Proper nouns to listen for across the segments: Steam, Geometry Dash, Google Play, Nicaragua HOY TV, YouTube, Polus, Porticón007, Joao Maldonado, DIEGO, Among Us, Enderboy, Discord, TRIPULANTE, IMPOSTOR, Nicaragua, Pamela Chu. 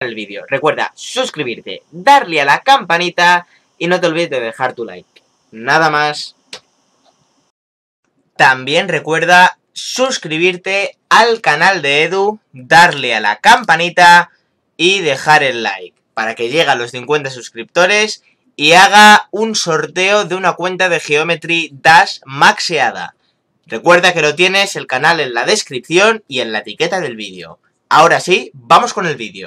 El vídeo. Recuerda suscribirte, darle a la campanita y no te olvides de dejar tu like. Nada más. También recuerda suscribirte al canal de Edu, darle a la campanita y dejar el like para que llegue a los 50 suscriptores y haga un sorteo de una cuenta de Geometry Dash maxeada. Recuerda que lo tienes el canal en la descripción y en la etiqueta del vídeo. Ahora sí, vamos con el vídeo.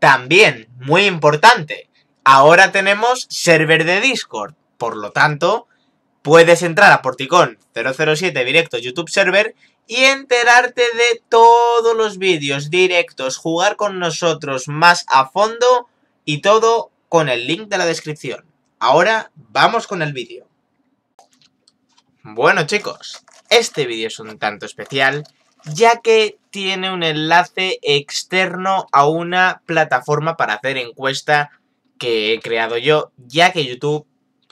También, muy importante, ahora tenemos server de Discord, por lo tanto, puedes entrar a Porticón007 directo YouTube server y enterarte de todos los vídeos directos, jugar con nosotros más a fondo y todo con el link de la descripción. Ahora vamos con el vídeo. Bueno chicos, este vídeo es un tanto especial, ya que tiene un enlace externo a una plataforma para hacer encuesta que he creado yo, ya que YouTube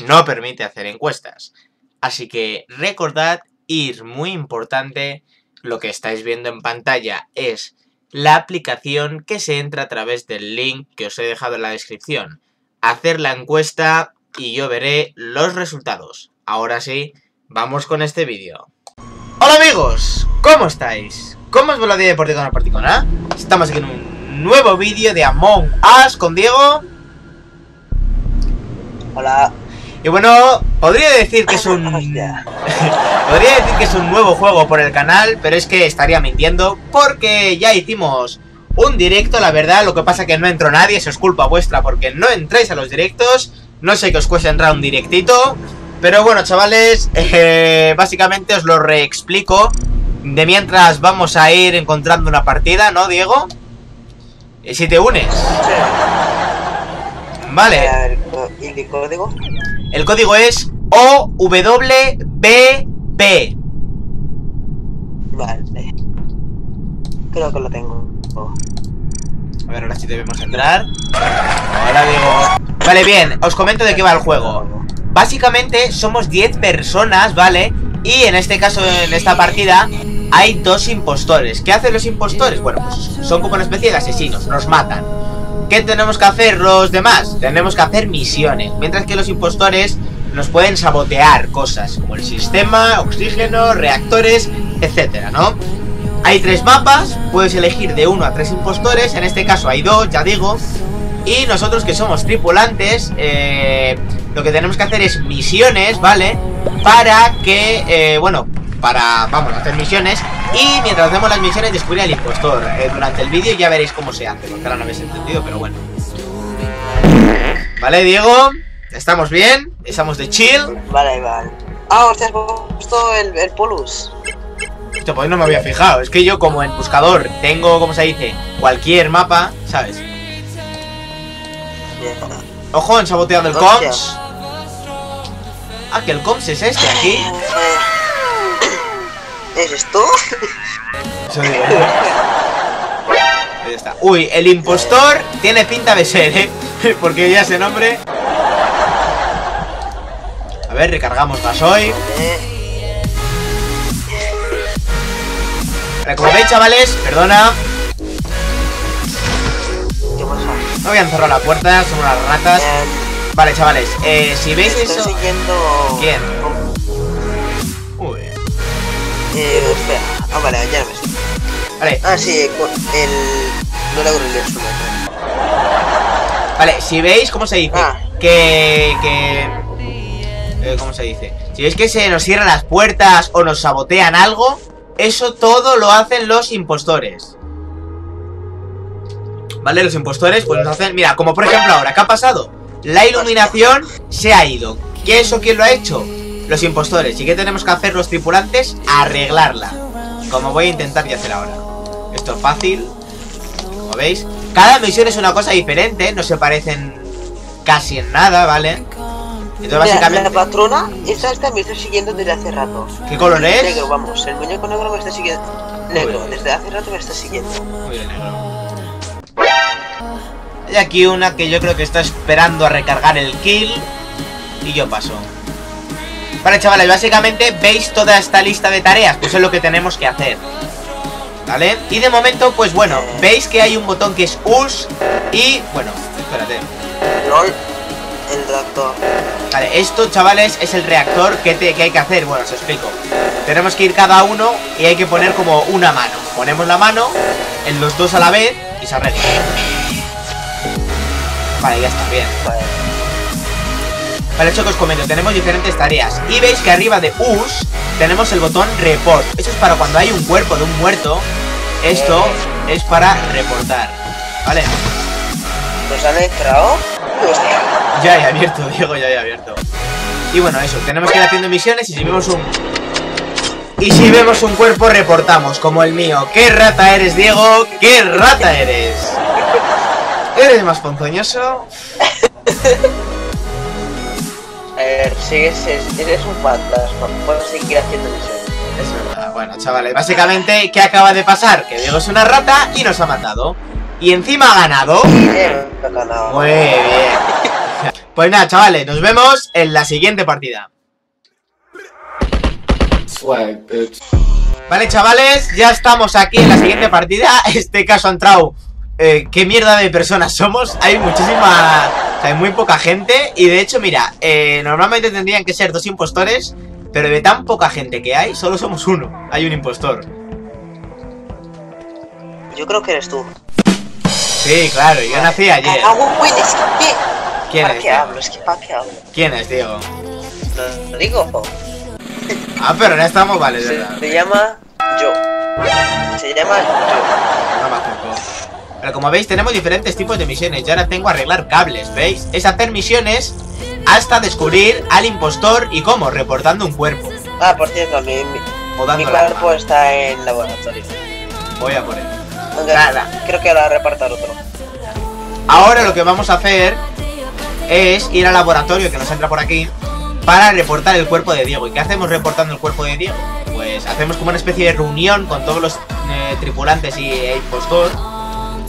no permite hacer encuestas. Así que recordad, ir muy importante, lo que estáis viendo en pantalla es la aplicación que se entra a través del link que os he dejado en la descripción. Hacer la encuesta y yo veré los resultados. Ahora sí, vamos con este vídeo. Hola amigos, ¿cómo estáis? ¿Cómo os va la vida de Porticón a Porticón? Estamos aquí en un nuevo vídeo de Among Us con Diego. Hola. Y bueno, podría decir que es un... podría decir que es un nuevo juego por el canal, pero es que estaría mintiendo porque ya hicimos un directo, la verdad. Lo que pasa que no entró nadie, eso es culpa vuestra porque no entráis a los directos. No sé qué os cuesta entrar a un directito. Pero bueno, chavales, básicamente os lo reexplico. De mientras vamos a ir encontrando una partida, ¿no, Diego? ¿Y si te unes? Sí. Vale. ¿Y el código? El código es OWBB. Vale. Creo que lo tengo. Oh. A ver, ahora sí debemos entrar. Hola, Diego. Vale, bien, os comento de qué va el juego. Básicamente somos 10 personas, ¿vale? Y en este caso, en esta partida, hay dos impostores. ¿Qué hacen los impostores? Bueno, pues son como una especie de asesinos, nos matan. ¿Qué tenemos que hacer los demás? Tenemos que hacer misiones, mientras que los impostores nos pueden sabotear cosas, como el sistema, oxígeno, reactores, etcétera, ¿no? Hay 3 mapas, puedes elegir de 1 a 3 impostores, en este caso hay 2, ya digo. Y nosotros que somos tripulantes, lo que tenemos que hacer es misiones, ¿vale? Para que, vamos a hacer misiones. Y mientras hacemos las misiones descubrí al impostor. Durante el vídeo ya veréis cómo se hace, porque ahora no habéis entendido, pero bueno. Vale, Diego, ¿estamos bien? ¿Estamos de chill? Vale, vale. Ah, o sea, has puesto el Polus. Esto pues no me había fijado, es que yo como en buscador tengo, como se dice, cualquier mapa, ¿sabes? Ojo, han saboteado el comms. Ah, que el comms es este aquí. ¿Eres tú? Eso digo. Ahí está. Uy, el impostor tiene pinta de ser, ¿eh? Porque ya ese nombre. A ver, recargamos gasoil. Como veis, chavales, perdona. No habían cerrado la puerta, son unas ratas. Vale, chavales, si veis estoy eso... siguiendo... ¿Quién? Uy. Espera. Ah, vale, ya lo ves. Vale. Ah, sí, el... no logro leer su letra. Vale, si veis, ¿cómo se dice? Ah. ¿Cómo se dice? Si veis que se nos cierran las puertas o nos sabotean algo, eso todo lo hacen los impostores. ¿Vale? Los impostores pues nos hacen... Mira, como por ejemplo ahora, ¿qué ha pasado? La iluminación se ha ido. ¿Qué eso quién lo ha hecho? Los impostores. ¿Y qué tenemos que hacer los tripulantes? Arreglarla. Como voy a intentar ya hacer ahora. Esto es fácil. Como veis, cada misión es una cosa diferente. No se parecen casi en nada, ¿vale? Entonces básicamente... La patrona, esta me está siguiendo desde hace rato. ¿Qué color es? Negro, vamos. El muñeco negro me está siguiendo. Negro, desde hace rato me está siguiendo. Muy bien, negro. Y aquí una que yo creo que está esperando a recargar el kill. Y yo paso. Vale, chavales, básicamente veis toda esta lista de tareas. Pues es lo que tenemos que hacer, ¿vale? Y de momento, pues bueno, veis que hay un botón que es Use. Y, bueno, espérate. Control, el reactor. Vale, esto, chavales, es el reactor que hay que hacer. Bueno, os explico. Tenemos que ir cada uno y hay que poner como una mano. Ponemos la mano en los dos a la vez y se arregla. Vale, ya está, bien. Vale, chicos, os comento, tenemos diferentes tareas. Y veis que arriba de Use tenemos el botón Report. Eso es para cuando hay un cuerpo de un muerto. Esto es para reportar. ¿Vale? ¿Nos han entrado? Ya he abierto, Diego, ya he abierto. Y bueno, eso, tenemos que ir haciendo misiones. Y si vemos un... cuerpo, reportamos, como el mío. ¡Qué rata eres, Diego! ¡Qué rata eres! ¿Eres más ponzoñoso? A ver, sí, eres un fantasma. Puedes seguir haciendo misiones. Es verdad. Bueno, chavales, básicamente, ¿qué acaba de pasar? Que Diego es una rata y nos ha matado. Y encima ha ganado. Muy bien. Pues nada, chavales, nos vemos en la siguiente partida. Vale, chavales, ya estamos aquí en la siguiente partida. En este caso ha entrado... ¿qué mierda de personas somos? Hay muchísima... O sea, hay muy poca gente. Y de hecho, mira, normalmente tendrían que ser dos impostores, pero de tan poca gente que hay, solo somos uno. Hay un impostor. Yo creo que eres tú. Sí, claro, yo nací ayer. ¿Quién es? ¿Quién es, Diego? Lo digo. Ah, pero ya estamos, vale, de verdad. Se llama yo. No me acuerdo. Pero como veis, tenemos diferentes tipos de misiones. Yo ahora tengo arreglar cables, ¿veis? Es hacer misiones hasta descubrir al impostor y cómo, reportando un cuerpo. Ah, por cierto, mi cuerpo está en laboratorio. Voy a por él. Entonces, nada. Creo que ahora repartar otro. Ahora lo que vamos a hacer es ir al laboratorio que nos entra por aquí para reportar el cuerpo de Diego. ¿Y qué hacemos reportando el cuerpo de Diego? Pues hacemos como una especie de reunión con todos los tripulantes y impostor.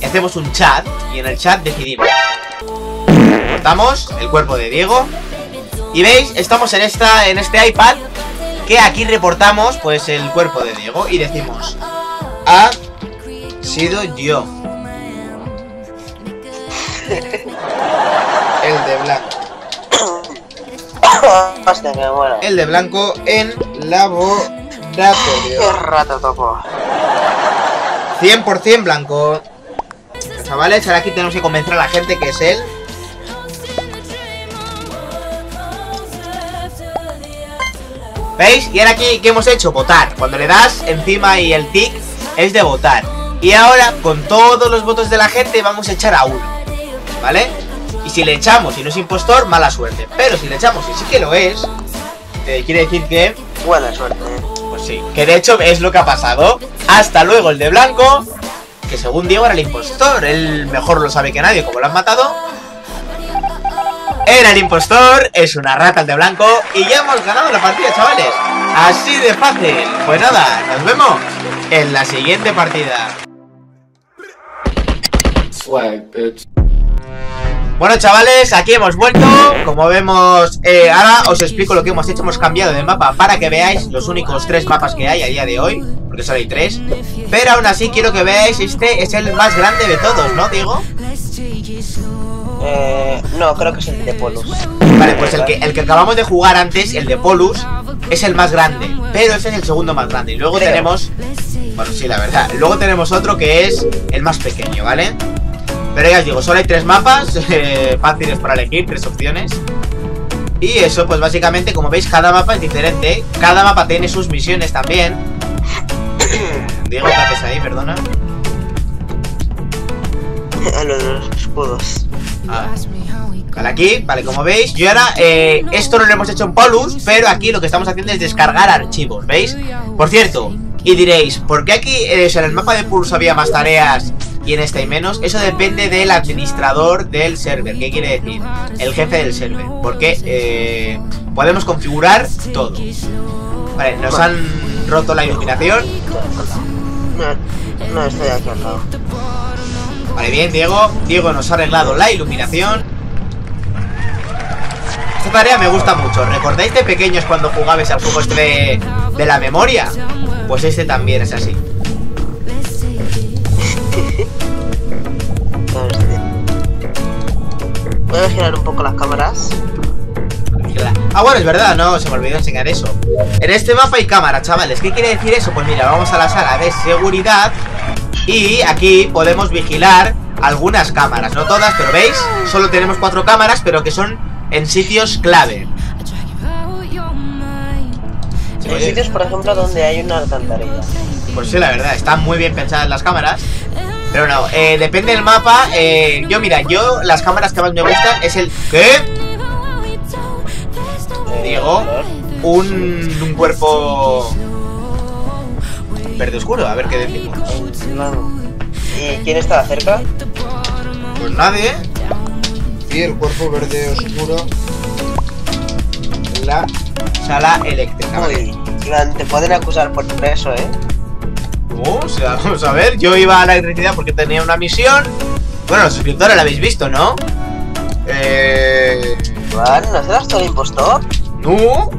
Hacemos un chat y en el chat decidimos. Cortamos el cuerpo de Diego. Y veis, estamos en este iPad, que aquí reportamos pues el cuerpo de Diego y decimos: ha sido yo. El de blanco. El de blanco en laboratorio. 100% blanco. Chavales, ahora aquí tenemos que convencer a la gente que es él. ¿Veis? Y ahora aquí, ¿qué hemos hecho? Votar. Cuando le das encima y el tic es de votar. Y ahora, con todos los votos de la gente, vamos a echar a uno, ¿vale? Y si le echamos y no es impostor, mala suerte. Pero si le echamos y sí que lo es, quiere decir que... buena suerte. Pues sí, que de hecho es lo que ha pasado. Hasta luego el de blanco, que según Diego era el impostor. Él mejor lo sabe que nadie, como lo han matado. Era el impostor, es una rata el de blanco. Y ya hemos ganado la partida, chavales. Así de fácil. Pues nada, nos vemos en la siguiente partida. Bueno, chavales, aquí hemos vuelto. Como vemos, ahora os explico lo que hemos hecho. Hemos cambiado de mapa para que veáis los únicos tres mapas que hay a día de hoy, porque solo hay tres. Pero aún así quiero que veáis, este es el más grande de todos, ¿no, Diego? No, creo que es el de Polus. Vale, pues el que acabamos de jugar antes, el de Polus, es el más grande. Pero ese es el segundo más grande. Y luego tenemos... bueno, sí, la verdad. Luego tenemos otro que es el más pequeño, ¿vale? Pero ya os digo, solo hay tres mapas fáciles para elegir, tres opciones. Y eso, pues básicamente, como veis, cada mapa es diferente. Cada mapa tiene sus misiones también. Diego, ¿qué haces ahí? Perdona. A los escudos. Vale, aquí, vale, como veis, yo ahora, esto no lo hemos hecho en Polus, pero aquí lo que estamos haciendo es descargar archivos, ¿veis? Por cierto, y diréis, ¿por qué aquí en el mapa de Polus había más tareas y en esta hay menos? Eso depende del administrador del server. ¿Qué quiere decir? El jefe del server. Porque podemos configurar todo. Vale, nos han roto la iluminación. No, estoy aquí al lado. Vale, bien, Diego. Diego nos ha arreglado la iluminación. Esta tarea me gusta mucho. ¿Recordáis de pequeños cuando jugabais al juego este de la memoria? Pues este también es así. ¿Puedo girar un poco las cámaras? Ah, bueno, es verdad, no, se me olvidó enseñar eso. En este mapa hay cámara, chavales. ¿Qué quiere decir eso? Pues mira, vamos a la sala de seguridad y aquí podemos vigilar algunas cámaras. No todas, pero veis, solo tenemos 4 cámaras, pero que son en sitios clave. En sitios, por ejemplo, donde hay una alcantarilla. Pues sí, la verdad, están muy bien pensadas las cámaras. Pero no, depende del mapa. Yo, mira, las cámaras que más me gustan es el... ¿Qué? Diego, un cuerpo verde oscuro, a ver qué decimos. ¿Y quién está cerca? Pues nadie. Sí, el cuerpo verde oscuro. La sala eléctrica. Uy, te pueden acusar por eso, ¿eh? O sea, vamos a ver, yo iba a la electricidad porque tenía una misión. Bueno, los suscriptores la habéis visto, ¿no? ¿No serás todo impostor? No.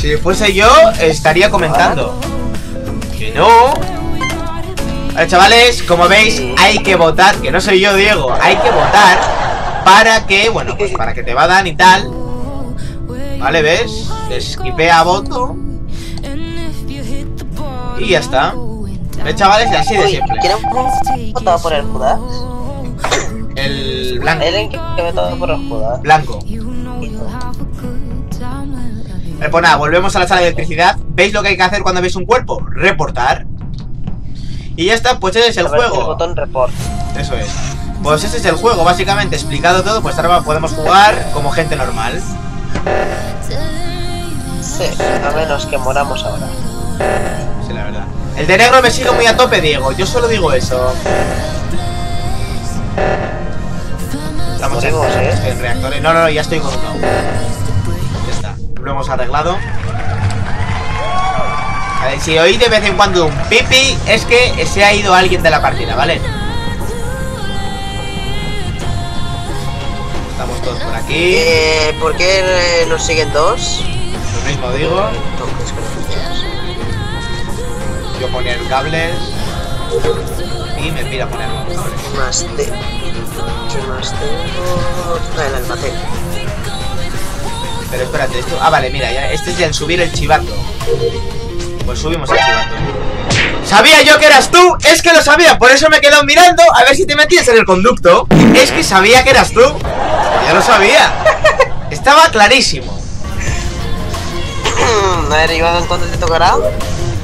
Si fuese yo, estaría comentando. Que no. Vale, chavales, como veis, hay que votar. Que no soy yo, Diego. Hay que votar para que, bueno, pues para que te vadan y tal. Vale, ¿ves? Esquipea voto. Y ya está. Vale, chavales, así de siempre. ¿Quieren votar por el Judas? El blanco. Blanco. Pues nada, volvemos a la sala de electricidad. ¿Veis lo que hay que hacer cuando veis un cuerpo? Reportar. Y ya está, pues ese es el juego. El botón report. Eso es. Pues ese es el juego, básicamente. Explicado todo, pues ahora podemos jugar como gente normal. Sí, a menos que moramos ahora. Sí, la verdad. El de negro me sigue muy a tope, Diego. Yo solo digo eso. Estamos en reactores. No, no, no, ya estoy con uno. Ya está. Lo hemos arreglado. A ver, si oí de vez en cuando un pipi, es que se ha ido alguien de la partida, ¿vale? Estamos todos por aquí. ¿Por qué nos siguen dos? Lo mismo digo. Yo poner cables. Y me pira poner cables. Más de... el almacén. Pero espérate, esto... Ah, vale, mira, ya, este es el subir el chivato. Pues subimos el chivato. Sabía yo que eras tú, es que lo sabía. Por eso me he quedado mirando a ver si te metías en el conducto. Es que sabía que eras tú. Ya lo sabía. Estaba clarísimo. A ver, Iván, ¿cuánto te tocará?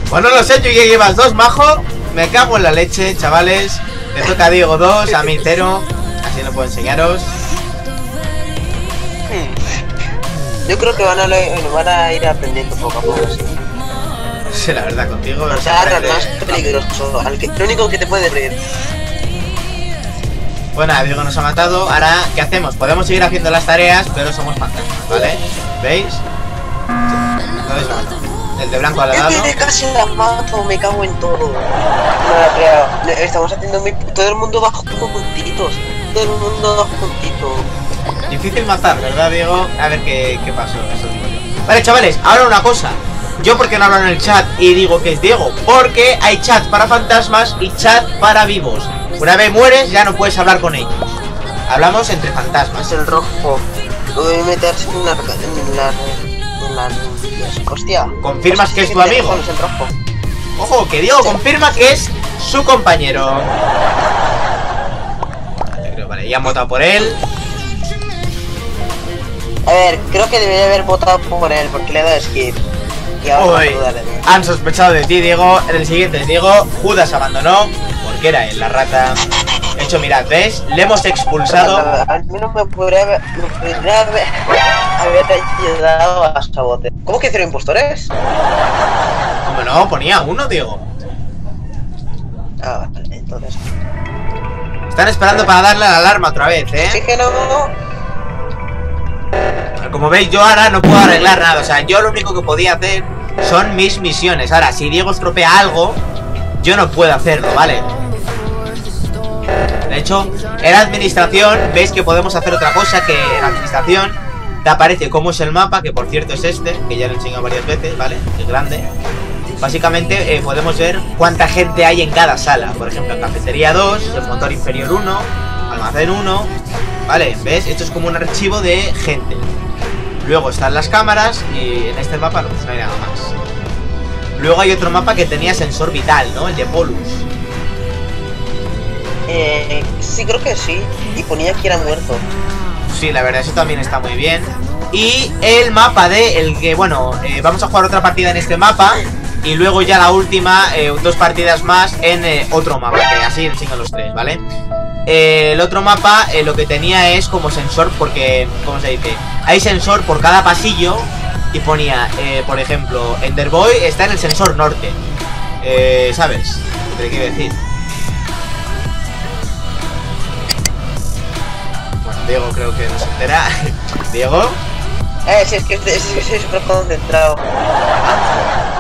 Bueno, no lo sé, yo ya llevas 2, majo. Me cago en la leche, chavales. Me toca a Diego 2, a mí 0. Así no puedo enseñaros. Yo creo que van a ir aprendiendo poco a poco. Sí, la verdad, contigo. O sea, no es peligroso. Lo único que te puede reír. Bueno, Diego nos ha matado. Ahora, ¿qué hacemos? Podemos seguir haciendo las tareas, pero somos fantasmas, ¿vale? ¿Veis? No es malo. El de blanco al lado. Casi la mato, me cago en todo. No, estamos haciendo todo el mundo bajo puntitos. Todo el mundo bajo puntitos. Difícil matar, ¿verdad, Diego? A ver qué pasó. Eso digo yo. Vale, chavales, ahora una cosa. Yo porque no hablo en el chat y digo que es Diego. Porque hay chat para fantasmas y chat para vivos. Una vez mueres ya no puedes hablar con ellos. Hablamos entre fantasmas. Es el rojo. Voy a meterse en la... Hostia. ¿Confirmas que es tu amigo? Ojo, que Diego confirma que es su compañero. Vale, ya han votado por él. A ver, creo que debería haber votado por él porque le he dado skip. Y ahora han sospechado de ti, Diego. En el siguiente, Diego, Judas abandonó porque era él, la rata. De hecho, mirad, ¿ves? Le hemos expulsado. A mí no me podría haber ayudado a sabote. ¿Cómo que 0 impostores? Hombre, no, ponía 1, Diego. Ah, vale, entonces. Están esperando para darle la alarma otra vez, ¿eh? Sí que no. Como veis, yo ahora no puedo arreglar nada. O sea, yo lo único que podía hacer son mis misiones. Ahora, si Diego estropea algo, yo no puedo hacerlo, ¿vale? hecho. En la administración, veis que podemos hacer otra cosa, que en la administración te aparece cómo es el mapa, que por cierto es este, que ya lo he enseñado varias veces, ¿vale? Es grande. Básicamente podemos ver cuánta gente hay en cada sala. Por ejemplo, en cafetería 2, en motor inferior 1, almacén 1, ¿vale? ¿Ves? Esto es como un archivo de gente. Luego están las cámaras y en este mapa pues no hay nada más. Luego hay otro mapa que tenía sensor vital, ¿no? El de Polus. Sí, creo que sí. Y ponía que era muerto. Sí, la verdad, eso también está muy bien. Y el mapa de el que, bueno, vamos a jugar otra partida en este mapa. Y luego ya la última, dos partidas más en otro mapa, que así enseño los tres, ¿vale? El otro mapa lo que tenía es como sensor, porque, ¿cómo se dice? Hay sensor por cada pasillo. Y ponía, por ejemplo, Enderboy está en el sensor norte. ¿Sabes? ¿Qué te quiero decir? Bueno, Diego creo que no se entera. ¿Diego? Sí, es que estoy súper concentrado.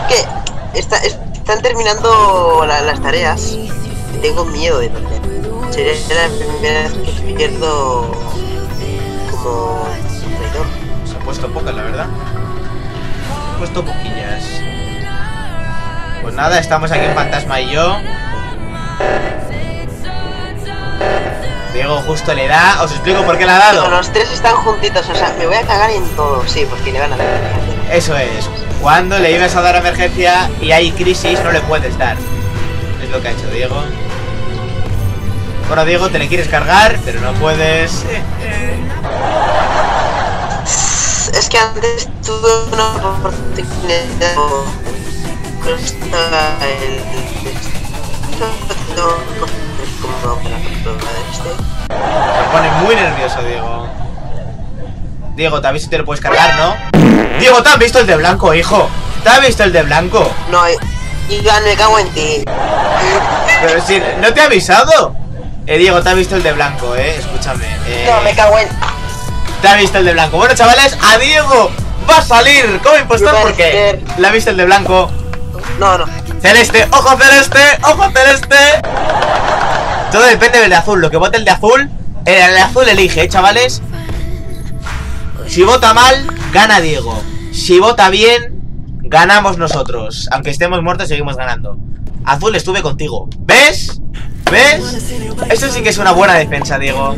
Que están terminando las tareas. Tengo miedo de perder. Sería la primera vez que pierdo como un traidor. Se ha puesto pocas, la verdad. Se ha puesto poquillas. Pues nada, estamos aquí en Fantasma y yo. Diego justo le da. Os explico por qué le ha dado. Pero los tres están juntitos, o sea, me voy a cagar en todo. Sí, porque le van a dar emergencia. Eso es. Cuando le ibas a dar emergencia y hay crisis, no le puedes dar. Es lo que ha hecho Diego. Bueno, Diego, te le quieres cargar, pero no puedes. Es que antes tuve una oportunidad. Se pone muy nervioso, Diego. Diego, ¿te has visto si te lo puedes cargar, no? Diego, ¿te has visto el de blanco, hijo? ¿Te has visto el de blanco? No, ya me cago en ti. Pero si, ¿no te he avisado? Diego, te ha visto el de blanco, escúchame. No, me cago en... Te ha visto el de blanco. Bueno, chavales, a Diego va a salir como impostor porque le ha visto el de blanco. No, no. Celeste, ojo celeste, ojo celeste. Todo depende del de azul. Lo que vote el de azul, el de azul elige, chavales. Si vota mal, gana Diego. Si vota bien, ganamos nosotros. Aunque estemos muertos, seguimos ganando. Azul, estuve contigo. ¿Ves? ¿Ves? Eso sí que es una buena defensa, Diego.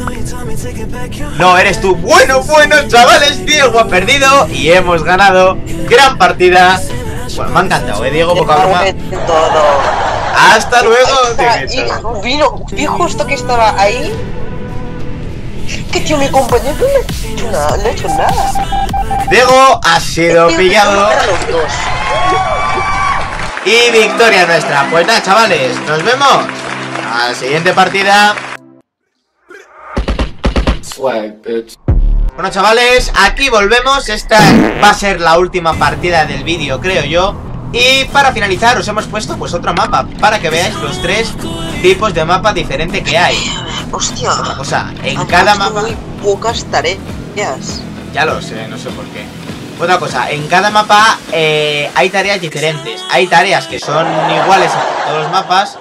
No, eres tú. Bueno, bueno, chavales, Diego ha perdido y hemos ganado. Gran partida. Bueno, me ha encantado, Diego, poca broma. Hasta luego. Vino, vi justo que estaba ahí. Que tío, mi compañero no ha hecho nada. Diego ha sido pillado. Y victoria nuestra. Pues nada, chavales, nos vemos a la siguiente partida. Bueno, chavales, aquí volvemos. Esta va a ser la última partida del vídeo, creo yo. Y para finalizar os hemos puesto pues otro mapa, para que veáis los tres tipos de mapa diferente que hay. Hostia. O sea, en cada mapa muy pocas tareas. Ya lo sé, no sé por qué. Otra cosa, en cada mapa hay tareas diferentes. Hay tareas que son iguales en todos los mapas,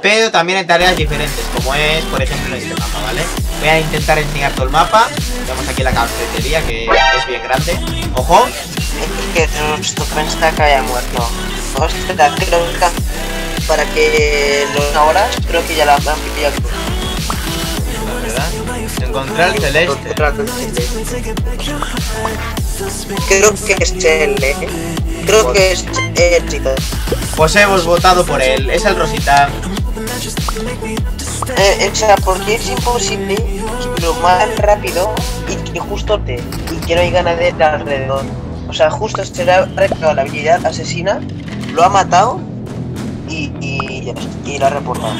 pero también hay tareas diferentes, como es, por ejemplo, este mapa, ¿vale? Voy a intentar enseñar todo el mapa. Vemos aquí la cafetería, que es bien grande. ¡Ojo! Que nuestro pensta que haya muerto. Hostia, creo que para que los ahora creo que ya la han pillado. La verdad. Encontrar el celeste. Creo que es Chele. Creo que es Rosita. Pues hemos votado por él. Es el Rosita. O sea, porque es imposible, lo más rápido y que justo te. Y que no hay ganaderos alrededor. O sea, justo se le ha recargado la habilidad asesina, lo ha matado y lo ha reportado.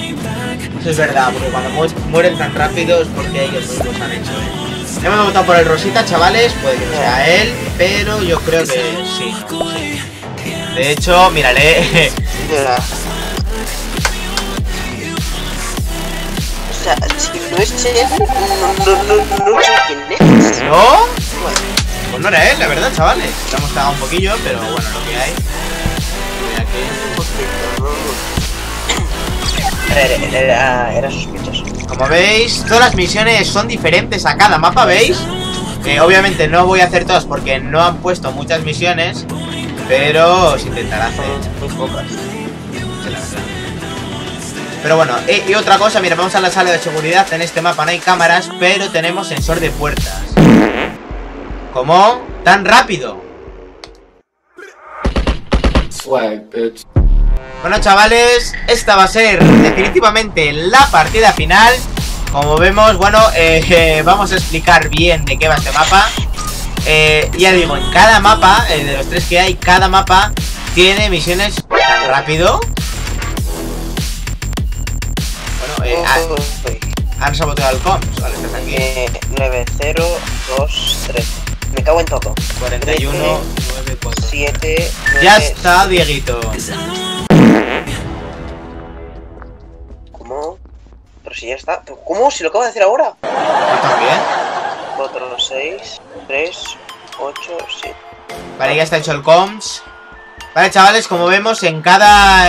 Eso es verdad, porque cuando mueren tan rápido es porque ellos los han hecho. Hemos votado por el Rosita, chavales, puede que no sea él, pero yo creo que sí. De hecho, mírale. O sea, si no es Chef, no sé quién es. ¿No? Pues no era él, la verdad, chavales. Lo hemos cagado un poquillo, pero bueno, lo que hay. Mira aquí. Era sospechoso. Como veis, todas las misiones son diferentes a cada mapa, ¿veis? Obviamente no voy a hacer todas porque no han puesto muchas misiones, pero os intentaré hacer pocas. Pero bueno, y otra cosa, mira, vamos a la sala de seguridad. En este mapa no hay cámaras, pero tenemos sensor de puertas. ¿Cómo? ¡Tan rápido! Bueno, chavales, esta va a ser definitivamente la partida final. Como vemos, bueno, vamos a explicar bien de qué va este mapa. Ya digo, en cada mapa, de los tres que hay, cada mapa tiene misiones tan rápido. Bueno, han saboteado el comms. Vale, estás aquí. 9, 0, 2, 3. Me cago en todo. 41, 9, 4, 7, 9, ya está, Dieguito. ¿Cómo? Pero si ya está. ¿Cómo? Si lo acabo de hacer ahora. ¿También? 4, 6, 3, 8, 7. Vale, ya está hecho el comms. Vale, chavales, como vemos, en cada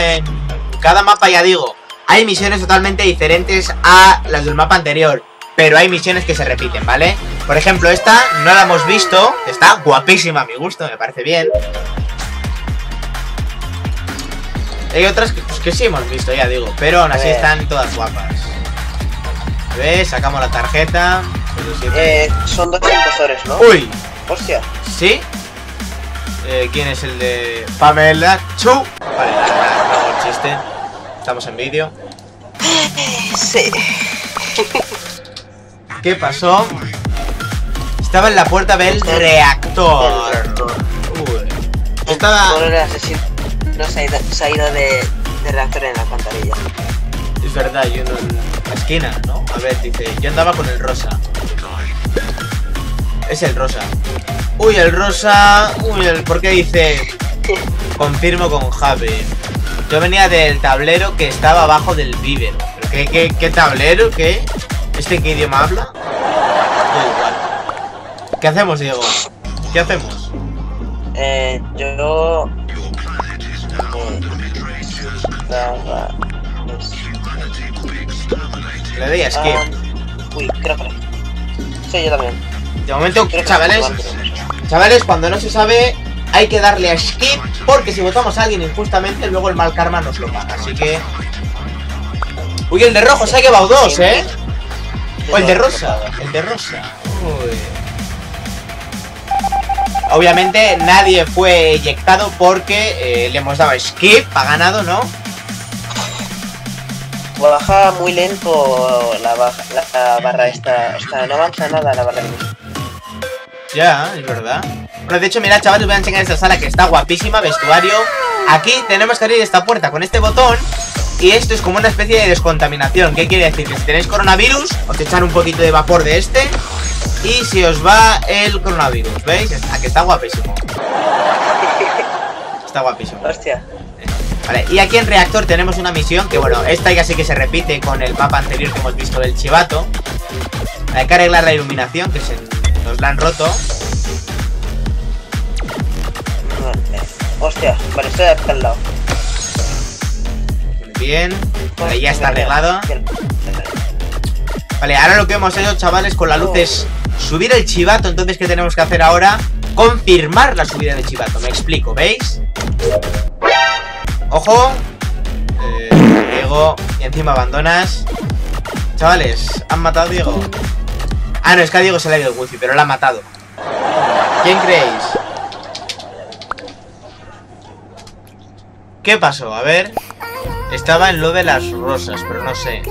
mapa, ya digo, hay misiones totalmente diferentes a las del mapa anterior, pero hay misiones que se repiten, ¿vale? Por ejemplo, esta no la hemos visto. Está guapísima a mi gusto, me parece bien. Hay otras que sí hemos visto, ya digo, pero aún así están todas guapas. ¿Ves? Sacamos la tarjeta. Son dos impostores, ¿no? ¡Uy! ¡Hostia! ¿Sí? ¿Quién es el de...? Pamela Chu. Vale, no hago el chiste. Estamos en vídeo. Sí. ¿Qué pasó? Estaba en la puerta del reactor. Uy. Estaba... No se ha ido de reactor en la alcantarilla. Es verdad, yo no... En la esquina, ¿no? A ver, dice... Yo andaba con el rosa. Es el rosa. Uy, el rosa... Uy, el... ¿Por qué dice? Confirmo con Javi. Yo venía del tablero que estaba abajo del vivero. ¿Qué tablero? ¿Qué? ¿Este qué idioma habla? Igual. ¿Qué hacemos, Diego? ¿Qué hacemos? Yo... Le doy a skip. Uy, creo que... Sí, yo también. De momento, chavales... Chavales, cuando no se sabe... Hay que darle a skip, porque si votamos a alguien injustamente, luego el mal karma nos lo paga. Así que... Uy, el de rojo se ha llevado dos, ¿eh? O el de rosa. El de rosa. Uy. Obviamente nadie fue eyectado porque le hemos dado a skip. Ha ganado, ¿no? Baja muy lento la barra esta. O sea, no avanza nada la barra. Ya, es verdad. Bueno, de hecho, mirad, chavales, os voy a enseñar esta sala que está guapísima, vestuario. Aquí tenemos que abrir esta puerta con este botón. Y esto es como una especie de descontaminación. ¿Qué quiere decir? Que si tenéis coronavirus, os echan un poquito de vapor de este y se os va el coronavirus. ¿Veis? Aquí está guapísimo. Está guapísimo. Hostia. Vale, y aquí en reactor tenemos una misión que, bueno, esta ya sí que se repite con el mapa anterior que hemos visto del chivato. Hay que arreglar la iluminación, que nos la han roto. Hostia, vale, estoy hasta al lado. Bien, vale, ya está arreglado. Vale, ahora lo que hemos hecho, chavales, con la luz es subir el chivato. Entonces, ¿qué tenemos que hacer ahora? Confirmar la subida del chivato, me explico, ¿veis? Ojo. Diego, y encima abandonas. Chavales, han matado a Diego. Ah, no, es que a Diego se le ha ido el wifi, pero la han matado. ¿Quién creéis? ¿Qué pasó? A ver. Estaba en lo de las rosas, pero no sé.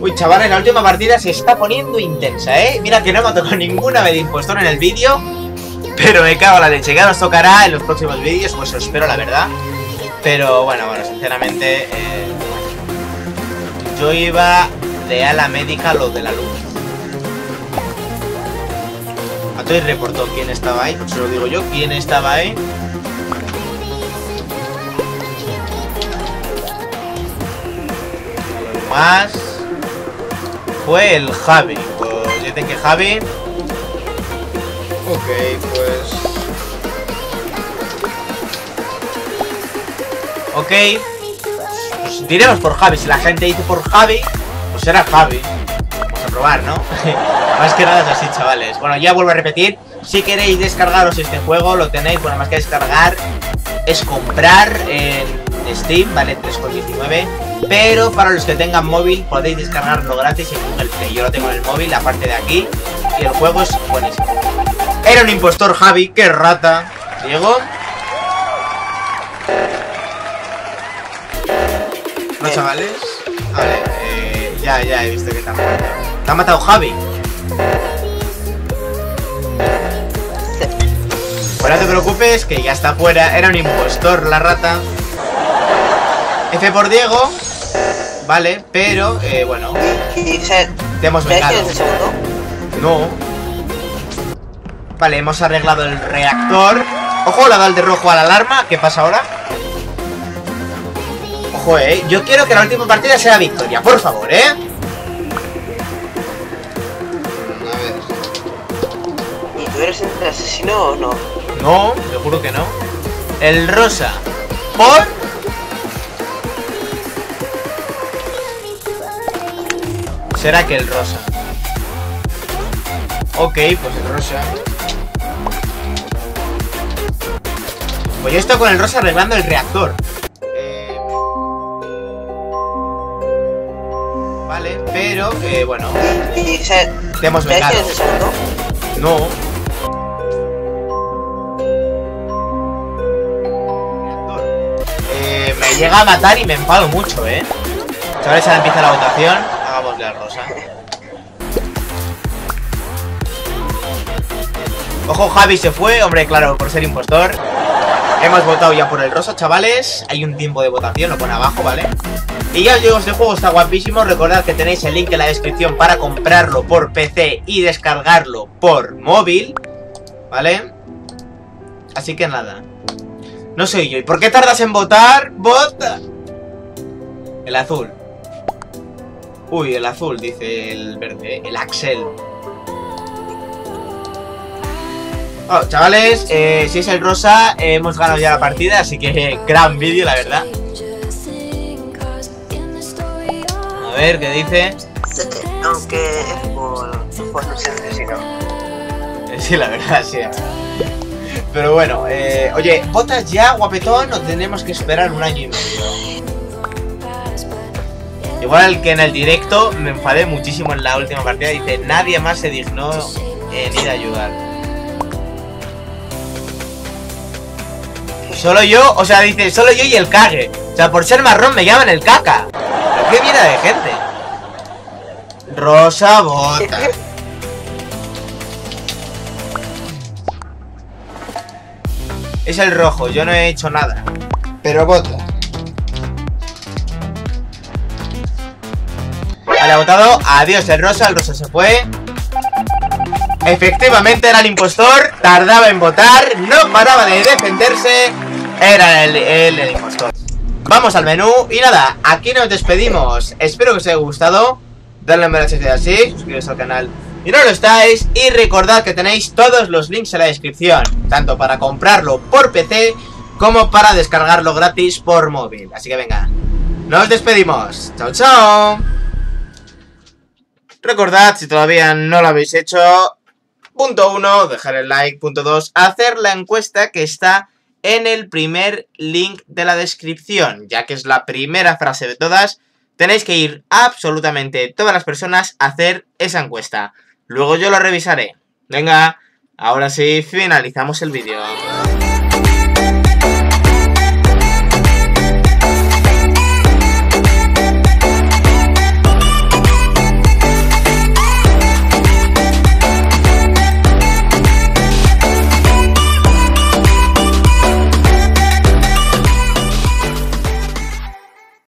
Uy, chavales, la última partida se está poniendo intensa, ¿eh? Mira que no me ha tocado ninguna vez de impostor en el vídeo, pero me cago en la leche. Ya nos tocará en los próximos vídeos, pues os espero, la verdad. Pero bueno, sinceramente yo iba de a la médica lo de la luz. A todos reportó quién estaba ahí, pues se lo digo yo, quién estaba ahí. Más fue el Javi, pues dicen que Javi. Ok, pues ok, pues diremos por Javi. Si la gente dice por Javi, Pues era Javi. Vamos a probar, ¿no? Más que nada es así, chavales. Bueno, ya vuelvo a repetir. Si queréis descargaros este juego, lo tenéis. Bueno, más que descargar, es comprar en Steam, ¿vale? 3,19. Pero para los que tengan móvil, podéis descargarlo gratis en Google Play. Yo lo tengo en el móvil, la parte de aquí. Y el juego es buenísimo. Era un impostor, Javi. ¡Qué rata! Diego. No, chavales. A ver, ya he visto que te han matado. Te ha matado Javi. Bueno, no te preocupes, que ya está fuera. Era un impostor, la rata. F por Diego. Vale, pero, bueno. Te hemos vengado. No. Vale, hemos arreglado el reactor. Ojo, le ha dado el de rojo a la alarma. ¿Qué pasa ahora? Ojo, yo quiero que la última partida sea victoria, por favor, A ver. ¿Y tú eres el asesino o no? No, seguro que no. El rosa. Por... ¿será que el rosa? Ok, pues el rosa. Pues yo estoy con el rosa arreglando el reactor. Vale, pero, bueno. Te hemos vengado. No. Me llega a matar y me enfado mucho, Chavales, ahora empieza la votación. Hagámosle al rosa. Ojo, Javi se fue, hombre, claro, por ser impostor. Hemos votado ya por el rosa, chavales. Hay un tiempo de votación, lo pone abajo, ¿vale? Y ya os digo, este juego está guapísimo. Recordad que tenéis el link en la descripción para comprarlo por PC y descargarlo por móvil, ¿vale? Así que nada. No soy yo. ¿Y por qué tardas en votar? ¡Vota! El azul. Uy, el azul, dice el verde, el Axel. Bueno, chavales, si es el rosa, hemos ganado ya la partida. Así que gran vídeo, la verdad. A ver, ¿qué dice? Aunque es por no ser asesino. Sí, la verdad, sí. Pero bueno, oye, ¿votas ya, guapetón, o tenemos que esperar un año y medio? Igual que en el directo, me enfadé muchísimo en la última partida. Dice, nadie más se dignó en ir a ayudar. Solo yo, o sea, dice, solo yo y el cague. O sea, por ser marrón me llaman el caca. ¡Qué mierda de gente! Rosa bota. Es el rojo, yo no he hecho nada. Pero bota. Vale, ha votado. Adiós, el rosa se fue. Efectivamente era el impostor. Tardaba en votar. No paraba de defenderse. Era el impostor. Vamos al menú y nada, aquí nos despedimos. Espero que os haya gustado. Dadle un like si es así, suscribiros al canal y no lo estáis, y recordad que tenéis todos los links en la descripción, tanto para comprarlo por PC como para descargarlo gratis por móvil. Así que venga, nos despedimos. Chao, chao. Recordad, si todavía no lo habéis hecho, punto 1, dejar el like. Punto 2, hacer la encuesta que está en el primer link de la descripción, ya que es la primera frase de todas. Tenéis que ir absolutamente todas las personas a hacer esa encuesta. Luego yo lo revisaré. Venga, ahora sí finalizamos el vídeo.